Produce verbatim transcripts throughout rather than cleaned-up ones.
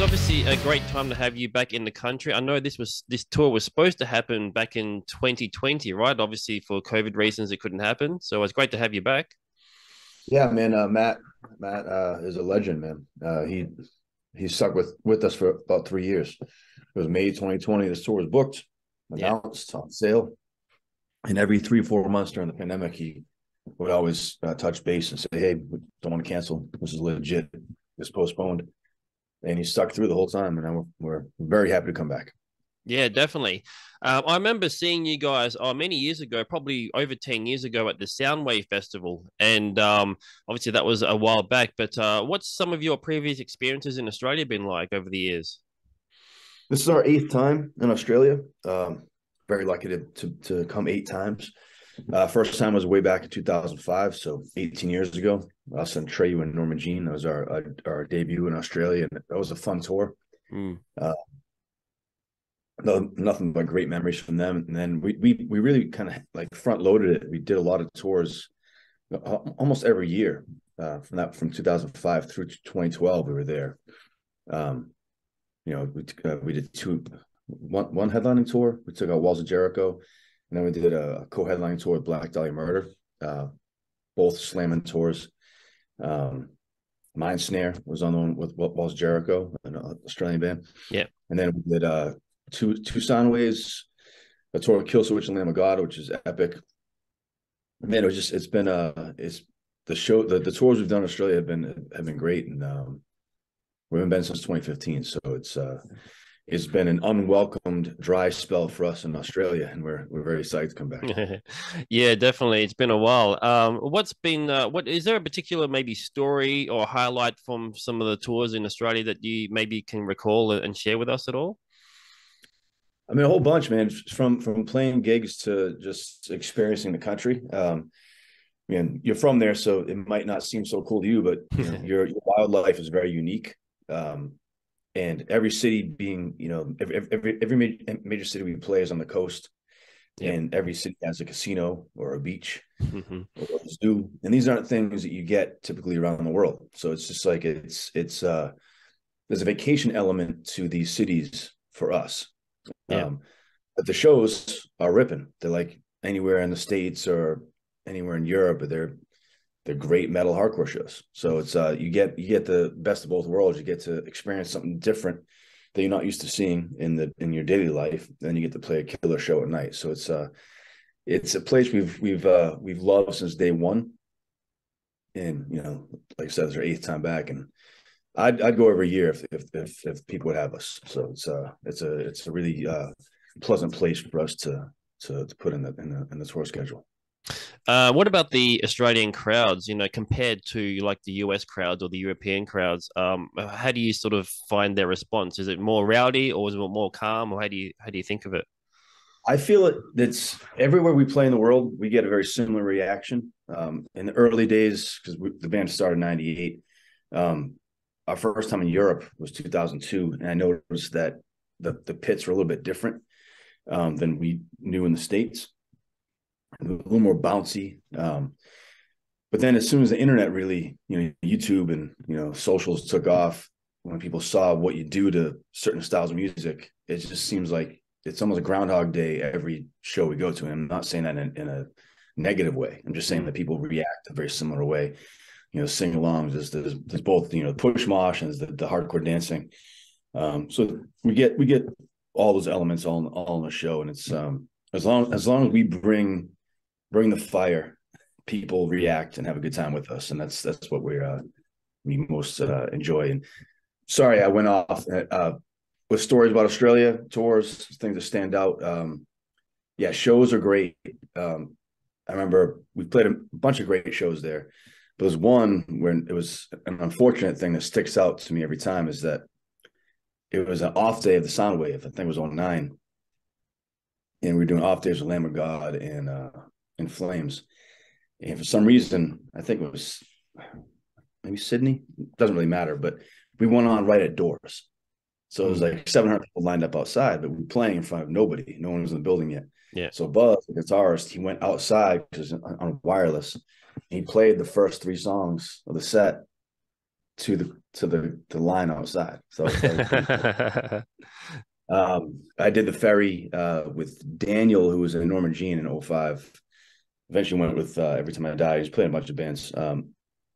it's obviously a great time to have you back in the country. I know this was this tour was supposed to happen back in twenty twenty, right? Obviously, for COVID reasons, it couldn't happen. So it's great to have you back. Yeah, man. Uh, Matt, Matt uh, is a legend, man. Uh, he he stuck with with us for about three years. It was May twenty twenty. This tour was booked, announced, yeah. on sale, and every three four months during the pandemic, he would always uh, touch base and say, "Hey, we don't want to cancel. This is legit. It's postponed." And he stuck through the whole time, and I'm, we're very happy to come back. Yeah, definitely. Um, I remember seeing you guys oh, many years ago, probably over ten years ago at the Soundwave Festival. And um, obviously that was a while back, but uh, what's some of your previous experiences in Australia been like over the years? This is our eighth time in Australia. Um, very lucky to, to, to come eight times. Uh, first time was way back in two thousand five, so eighteen years ago. Us and Trey and Norma Jean. That was our, our our debut in Australia, and that was a fun tour. Mm. Uh, no, nothing but great memories from them. And then we we we really kind of like front loaded it. We did a lot of tours, almost every year uh, from that from two thousand five through twenty twelve. We were there. Um, you know, we uh, we did two one one headlining tour. We took out Walls of Jericho. And then we did a co-headlining tour with Black Dahlia Murder, uh, both slamming tours. Um, Mind Snare was on the one with Walls Jericho, an Australian band. Yeah. And then we did uh, two two Soundwaves, a tour with Killswitch and Lamb of God, which is epic. Man, it was just it's been uh it's the show the, the tours we've done in Australia have been have been great, and um, we haven't been since twenty fifteen, so it's uh. It's been an unwelcomed dry spell for us in Australia, and we're we're very psyched to come back. Yeah, definitely. It's been a while. Um, what's been uh, what is there a particular maybe story or highlight from some of the tours in Australia that you maybe can recall and share with us at all? I mean, a whole bunch, man. From from playing gigs to just experiencing the country. Um, man, you're from there, so it might not seem so cool to you, but you know, your, your wildlife is very unique. Um, And every city being, you know, every every, every major city we play is on the coast, yeah. and every city has a casino or a beach, mm-hmm. or a zoo. And these aren't things that you get typically around the world. So it's just like it's it's uh, there's a vacation element to these cities for us. Yeah. Um, but the shows are ripping. They're like anywhere in the States or anywhere in Europe, but they're the great metal hardcore shows. So it's uh you get you get the best of both worlds. You get to experience something different that you're not used to seeing in the in your daily life. Then you get to play a killer show at night. So it's uh it's a place we've we've uh we've loved since day one. And you know, like I said, it's our eighth time back, and I'd I'd go every year if if if, if people would have us. So it's uh it's a it's a really uh pleasant place for us to to to put in the in the in the tour schedule. Uh, what about the Australian crowds, you know, compared to like the U S crowds or the European crowds? Um, how do you sort of find their response? Is it more rowdy or is it more calm, or how do you how do you think of it? I feel it. That's everywhere we play in the world, we get a very similar reaction. Um, in the early days, because the band started in ninety-eight, um, our first time in Europe was two thousand two, and I noticed that the the pits were a little bit different um, than we knew in the States. A little more bouncy, um, but then as soon as the internet really, you know, YouTube and you know socials took off, when people saw what you do to certain styles of music, it just seems like it's almost a Groundhog Day every show we go to. And I'm not saying that in, in a negative way. I'm just saying that people react a very similar way. You know, sing-alongs. There's, there's, there's both you know push mosh and the, the hardcore dancing. Um, so we get we get all those elements all in, all in the show, and it's um, as long as long as we bring Bring the fire, people react and have a good time with us, and that's that's what we're uh, we most uh, enjoy. And sorry, I went off uh, with stories about Australia tours, things that stand out. Um, yeah, shows are great. Um, I remember we played a bunch of great shows there, but there's one where it was an unfortunate thing that sticks out to me every time is that it was an off day of the Soundwave. I think it was oh nine, and we were doing off days with Lamb of God and. Uh, In Flames, and for some reason I think it was maybe Sydney, doesn't really matter, but we went on right at doors, so it was like seven hundred people lined up outside, but we were playing in front of nobody. No one was in the building yet. Yeah, so Buzz, the guitarist, he went outside because on wireless, he played the first three songs of the set to the to the, the line outside. So cool. um, I did the ferry uh, with Daniel, who was in Norma Jean in oh five. Eventually went with uh, Every Time I Die. He's played a bunch of bands. Um,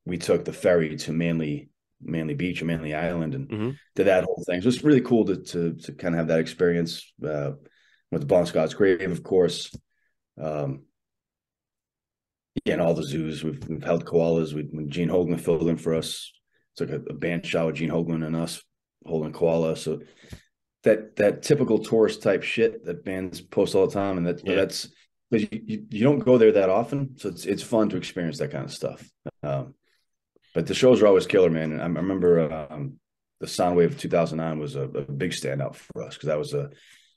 we took the ferry to Manly Manly Beach or Manly Island and mm-hmm. did that whole thing. So it's really cool to to, to kind of have that experience. Uh, with the Bon Scott's Grave, of course. Um, yeah, and all the zoos. We've, we've held koalas. We, when Gene Hoglan filled in for us, it's like a, a band shot with Gene Hoglan and us holding koala. So that that typical tourist type shit that bands post all the time, and that yeah. that's because you, you don't go there that often, so it's it's fun to experience that kind of stuff. Um, but the shows are always killer, man. And I, I remember um, the Soundwave of two thousand nine was a, a big standout for us because that was a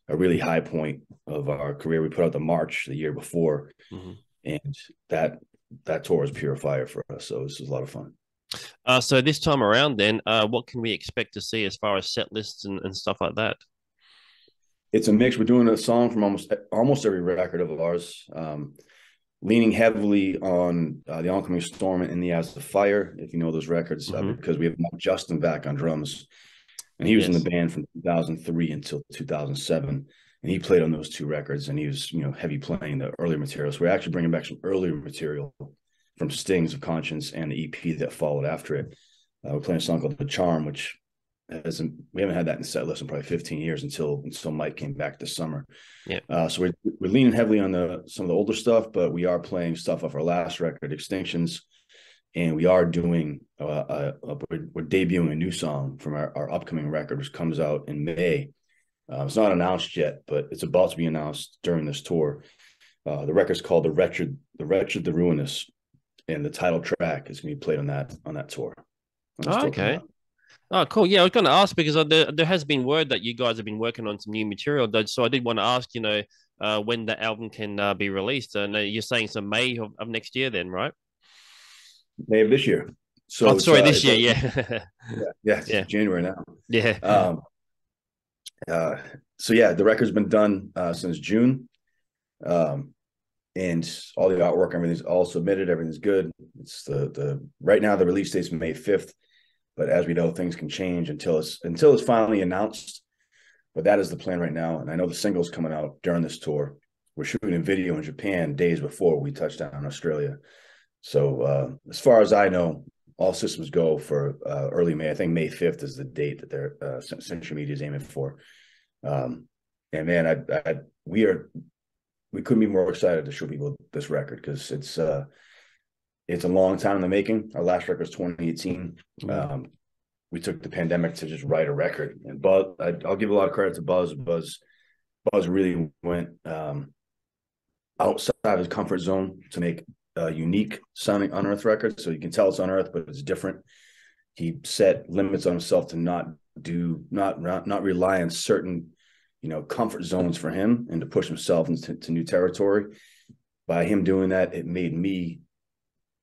a really high point of our career. We put out the March the year before, mm-hmm. and that that tour was pure fire for us. So this was a lot of fun. Uh, so this time around then, uh, what can we expect to see as far as set lists and, and stuff like that? It's a mix. We're doing a song from almost almost every record of ours, um, leaning heavily on uh, The Oncoming Storm and The Ashes of Fire, if you know those records, mm-hmm. uh, because we have Mike Justin back on drums. And he was yes. in the band from two thousand three until two thousand seven, and he played on those two records, and he was, you know, heavy playing the earlier material. So we're actually bringing back some earlier material from Stings of Conscience and the E P that followed after it. Uh, we're playing a song called The Charm, which hasn't, we haven't had that in set list in probably fifteen years until until Mike came back this summer. Yeah. Uh, so we're, we're leaning heavily on the some of the older stuff, but we are playing stuff off our last record, Extinctions. And we are doing, uh, uh, we're, we're debuting a new song from our, our upcoming record, which comes out in May. Uh, it's not announced yet, but it's about to be announced during this tour. Uh, the record's called The Wretched, The Wretched, The Ruinous, and the title track is going to be played on that on that tour. Oh, okay. Oh, cool. Yeah, I was going to ask because there, there has been word that you guys have been working on some new material. So I did want to ask, you know, uh, when the album can uh, be released. And uh, you're saying some May of, of next year then, right? May of this year. So oh, sorry, uh, this year, yeah. yeah, yeah, it's yeah. January now. Yeah. Um. Uh. So yeah, the record's been done uh, since June, um, and all the artwork, everything's all submitted. Everything's good. It's the the right now the release date's May fifth, but as we know, things can change until it's until it's finally announced. But that is the plan right now, and I know the single's coming out during this tour. We're shooting a video in Japan days before we touch down in Australia. So uh, as far as I know, all systems go for uh, early May. I think May fifth is the date that they're uh, Century Media is aiming for. Um, and man, I, I we are we couldn't be more excited to show people this record because it's uh, it's a long time in the making. Our last record was twenty eighteen. Mm-hmm. Um, we took the pandemic to just write a record, and Buzz. I, I'll give a lot of credit to Buzz. Buzz, Buzz really went um, outside of his comfort zone to make a unique sounding Unearth record, so you can tell it's Unearth, but it's different. He set limits on himself to not do, not not, not rely on certain, you know, comfort zones for him, and to push himself into to new territory. By him doing that, it made me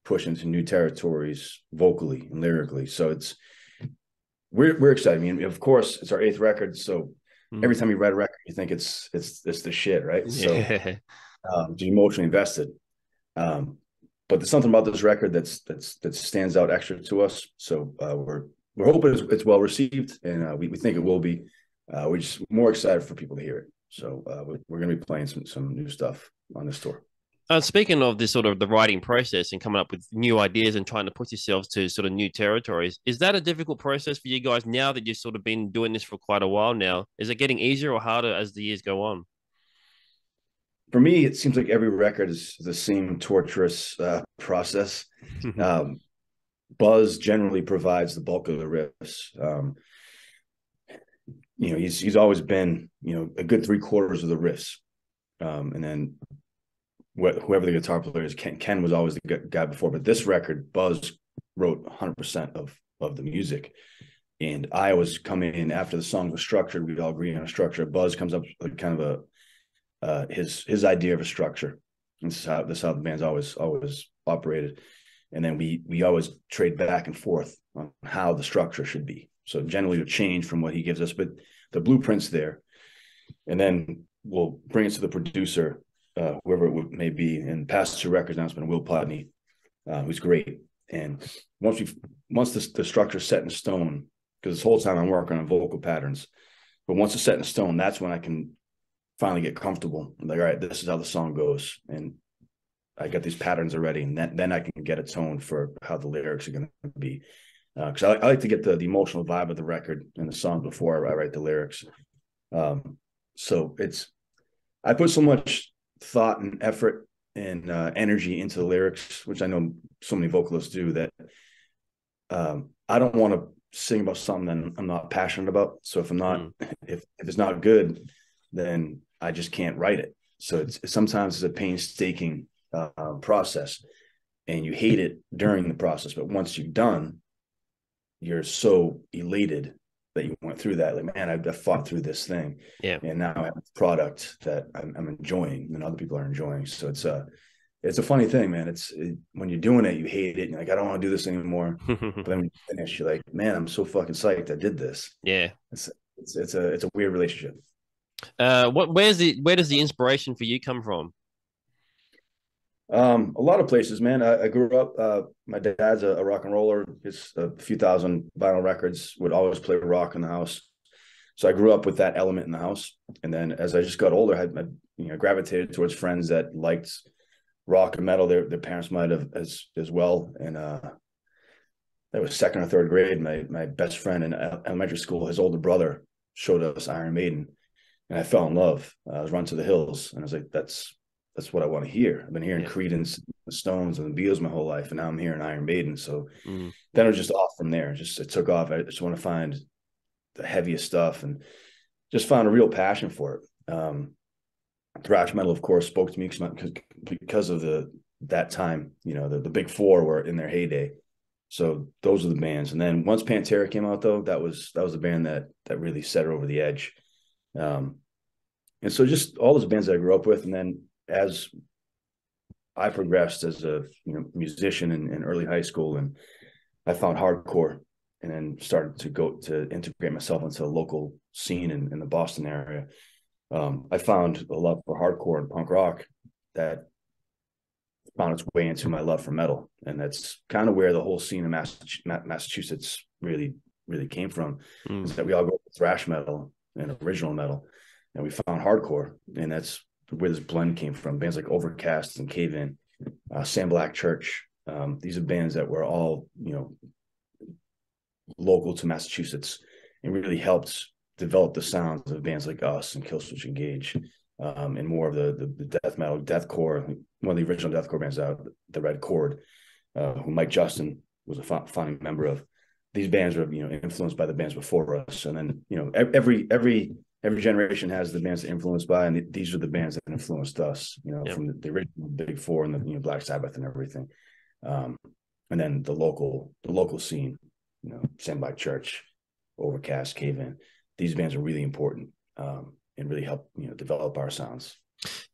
push into new territories vocally and lyrically. So it's we're we're excited. I mean, of course, it's our eighth record, so mm. every time you write a record, you think it's it's it's the shit, right? So yeah. um, you're emotionally invested. Um, But there's something about this record that's that's that stands out extra to us. So uh, we're we're hoping it's, it's well received, and uh, we we think it will be. Uh, we're just more excited for people to hear it. So uh, we're, we're going to be playing some some new stuff on this tour. Uh, speaking of this sort of the writing process and coming up with new ideas and trying to push yourselves to sort of new territories, is that a difficult process for you guys now that you've sort of been doing this for quite a while now? Is it getting easier or harder as the years go on? For me, it seems like every record is the same torturous uh, process. um, Buzz generally provides the bulk of the riffs. Um, you know, he's he's always been, you know, a good three quarters of the riffs, um, and then wh whoever the guitar player is, Ken, Ken was always the guy before. But this record, Buzz wrote one hundred percent of of the music, and I was coming in after the song was structured. We'd all agree on a structure. Buzz comes up with kind of a Uh, his his idea of a structure. This is how this is how the band's always always operated, and then we we always trade back and forth on how the structure should be. So generally, it'll change from what he gives us, but the blueprint's there, and then we'll bring it to the producer, uh, whoever it may be. And past two records now, it's been Will Potney, uh, who's great. And once we once the, the structure's set in stone, because this whole time I'm working on vocal patterns, but once it's set in stone, that's when I can finally get comfortable. I'm like, all right, this is how the song goes, and I got these patterns already, and that, then I can get a tone for how the lyrics are going to be. Because uh, I, I like to get the, the emotional vibe of the record and the song before I write the lyrics. Um, so it's, I put so much thought and effort and uh, energy into the lyrics, which I know so many vocalists do, that um, I don't want to sing about something that I'm not passionate about. So if I'm not, mm. if, if it's not good, then I just can't write it. So it's, sometimes it's a painstaking uh, process, and you hate it during the process. But once you're done, you're so elated that you went through that. Like, man, I, I fought through this thing. Yeah. And now I have a product that I'm, I'm enjoying and other people are enjoying. So it's a, it's a funny thing, man. It's it, when you're doing it, you hate it. And you're like, I don't want to do this anymore. But then when you finish, you're like, man, I'm so fucking psyched I did this. Yeah. It's, it's, it's a, it's a weird relationship. Uh, what, where's the, where does the inspiration for you come from? Um, a lot of places, man. I, I grew up, uh, my dad's a, a rock and roller. It's a few thousand vinyl records, would always play rock in the house. So I grew up with that element in the house. And then as I just got older, I, I you know, gravitated towards friends that liked rock and metal. Their, their parents might have as, as well. And, uh, that was second or third grade. My, my best friend in elementary school, his older brother showed us Iron Maiden, and I fell in love. I was Run to the Hills, and I was like, that's, that's what I want to hear. I've been hearing yeah. Credence, the Stones, and the Beatles my whole life, and now I'm hearing Iron Maiden. So mm. then I was just off from there. Just it took off. I just want to find the heaviest stuff, and just found a real passion for it. Um, thrash metal, of course, spoke to me because because of the that time. You know, the, the big four were in their heyday. So those are the bands. And then once Pantera came out, though, that was that was the band that that really set her over the edge. Um, and so just all those bands that I grew up with, and then as I progressed as a you know, musician in, in early high school, and I found hardcore, and then started to go to integrate myself into a local scene in, in the Boston area. Um, I found a love for hardcore and punk rock that found its way into my love for metal. And that's kind of where the whole scene in Massachusetts really, really came from, mm. is that we all go to thrash metal and original metal, and we found hardcore, and that's where this blend came from. Bands like Overcast and Cave-In, uh, Sam Black Church. Um, these are bands that were all, you know, local to Massachusetts, and really helped develop the sounds of bands like us and Killswitch Engage, um, and more of the, the the death metal, deathcore. One of the original deathcore bands out, the Red Chord, uh, who Mike Justin was a founding member of. These bands were, you know, influenced by the bands before us, and then you know every every. Every generation has the bands they're influenced by, and these are the bands that influenced us, you know, yep. from the, the original Big Four and the you know, Black Sabbath and everything. Um, and then the local the local scene, you know, Sam Black Church, Overcast, Cave-In. These bands are really important um, and really help, you know, develop our sounds.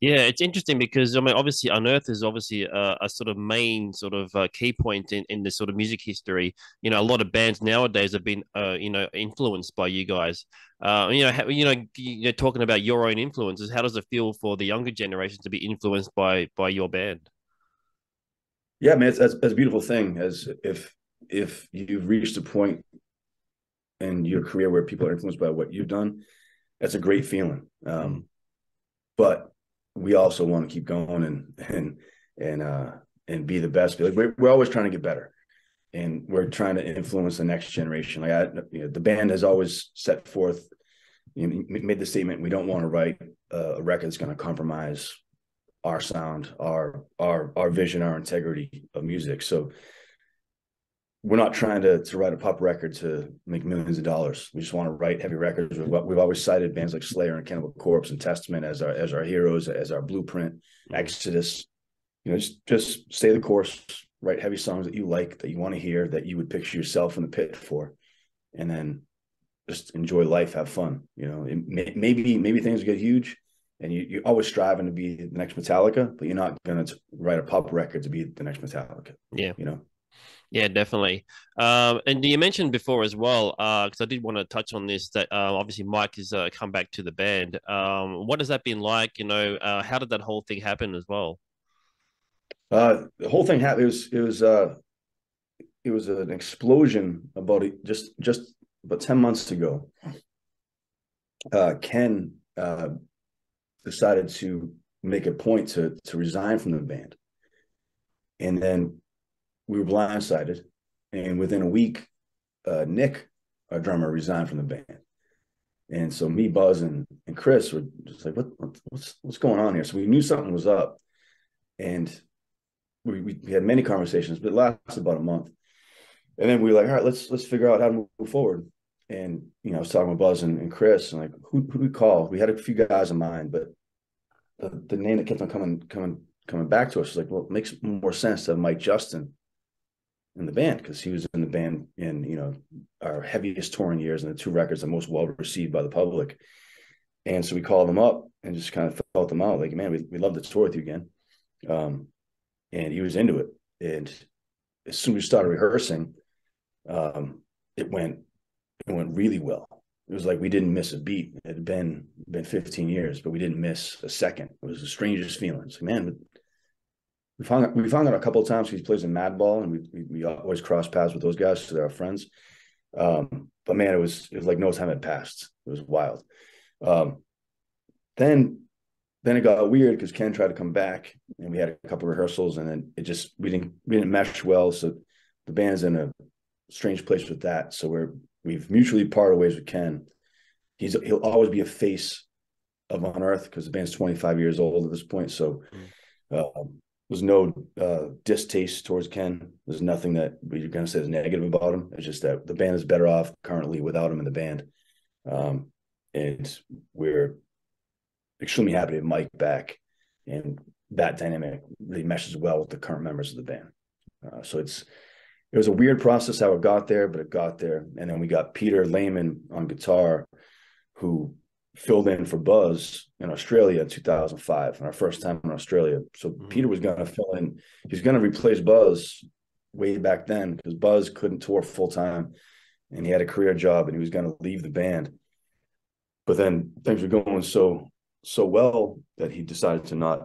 Yeah, it's interesting because, I mean, obviously Unearth is obviously a, a sort of main sort of uh, key point in, in this sort of music history. You know, a lot of bands nowadays have been, uh, you know, influenced by you guys. Uh, you know, how, you know, you know, talking about your own influences, how does it feel for the younger generation to be influenced by by your band? Yeah, man, it's, that's, that's a beautiful thing. As if if you've reached a point in your career where people are influenced by what you've done, that's a great feeling. Um, but we also want to keep going and, and, and, uh, and be the best. Like we're, we're always trying to get better, and we're trying to influence the next generation. Like I, you know, the band has always set forth, you know, made the statement, we don't want to write a record that's going to compromise our sound, our, our, our vision, our integrity of music. So we're not trying to, to write a pop record to make millions of dollars. We just want to write heavy records. We've, we've always cited bands like Slayer and Cannibal Corpse and Testament as our as our heroes, as our blueprint. Exodus, you know, just just stay the course. Write heavy songs that you like, that you want to hear, that you would picture yourself in the pit for, and then just enjoy life, have fun. You know, it may, maybe maybe things get huge, and you, you're always striving to be the next Metallica, but you're not going to write a pop record to be the next Metallica. Yeah, you know. Yeah, definitely. Um, and you mentioned before as well, because uh, I did want to touch on this, that uh, obviously Mike has uh, come back to the band. Um, what has that been like? You know, uh, how did that whole thing happen as well? Uh, the whole thing happened. It was, it was uh, it was an explosion about it just just about ten months ago. Uh, Ken uh, decided to make a point to to resign from the band, and then we were blindsided. And within a week, uh, Nick, our drummer, resigned from the band. And so me, Buzz, and, and Chris were just like, what, what what's what's going on here? So we knew something was up, and we we had many conversations, but it lasted about a month. And then we were like, all right, let's let's figure out how to move forward. And you know, I was talking with Buzz and, and Chris, and like, who who do we call? We had a few guys in mind, but the, the name that kept on coming coming coming back to us was like, well, it makes more sense to have Mike Justin in the band, because he was in the band in, you know, our heaviest touring years, and the two records are most well received by the public. And so we called them up and just kind of felt them out, like, man, we we love to tour with you again. Um, and he was into it. And as soon as we started rehearsing, um, it went it went really well. It was like we didn't miss a beat. It had been been fifteen years, but we didn't miss a second. It was the strangest feeling. It's like, man, we found out, we found out a couple of times he plays in Madball, and we, we we always cross paths with those guys, so they're our friends. Um, but man, it was it was like no time had passed. It was wild. Um, then then it got weird because Ken tried to come back, and we had a couple of rehearsals, and then it just we didn't we didn't mesh well. So the band's in a strange place with that. So we're we've mutually parted ways with Ken. He's he'll always be a face of Unearth because the band's twenty-five years old at this point. So. Um, There's no uh, distaste towards Ken. There's nothing that we're going to say is negative about him. It's just that the band is better off currently without him in the band. Um, and we're extremely happy to have Mike back. And that dynamic really meshes well with the current members of the band. Uh, so it's it was a weird process how it got there, but it got there. And then we got Peter Lehman on guitar, who filled in for Buzz in Australia in two thousand five, and our first time in Australia. So mm-hmm. Peter was going to fill in. He was going to replace Buzz way back then because Buzz couldn't tour full time, and he had a career job, and he was going to leave the band. But then things were going so so well that he decided to not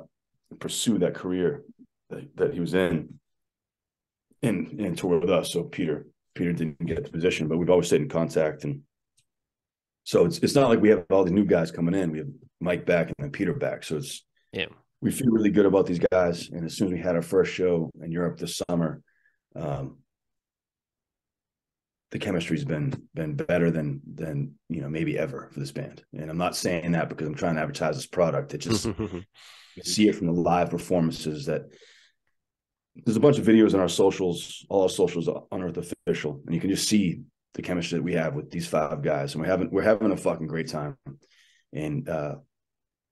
pursue that career that, that he was in and, and tour with us. So Peter Peter didn't get the position, but we've always stayed in contact. And so it's it's not like we have all the new guys coming in. We have Mike back and then Peter back. So it's yeah, we feel really good about these guys. And as soon as we had our first show in Europe this summer, um, the chemistry's been been better than than you know maybe ever for this band. And I'm not saying that because I'm trying to advertise this product. It just you see it from the live performances that there's a bunch of videos on our socials. All our socials are Unearth Official, and you can just see the chemistry that we have with these five guys, and we haven't we're having a fucking great time, and uh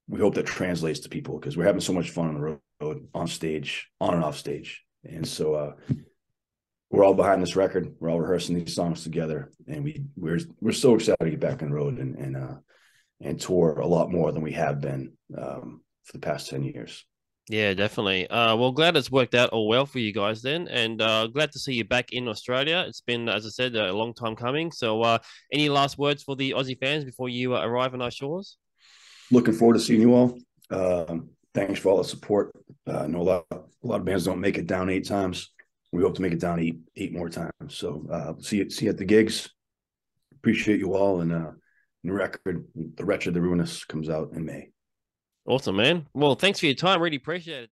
we hope that translates to people because we're having so much fun on the road, on stage, on and off stage. And so uh we're all behind this record, we're all rehearsing these songs together, and we we're we're so excited to get back on the road and and uh and tour a lot more than we have been um for the past ten years. Yeah, definitely. Uh, well, glad it's worked out all well for you guys then, and uh, glad to see you back in Australia. It's been, as I said, a long time coming. So uh, any last words for the Aussie fans before you uh, arrive on our shores? Looking forward to seeing you all. Um, thanks for all the support. Uh, I know a lot, a lot of bands don't make it down eight times. We hope to make it down eight, eight more times. So uh, see, you, see you at the gigs. Appreciate you all, and uh, new record, The Wretched, The Ruinous, comes out in May. Awesome, man. Well, thanks for your time. Really appreciate it.